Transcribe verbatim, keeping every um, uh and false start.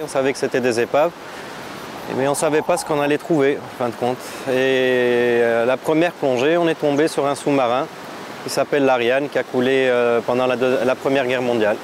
On savait que c'était des épaves, mais on ne savait pas ce qu'on allait trouver, en fin de compte. Et la première plongée, on est tombé sur un sous-marin qui s'appelle l'Ariane, qui a coulé pendant la, deux, la Première Guerre mondiale.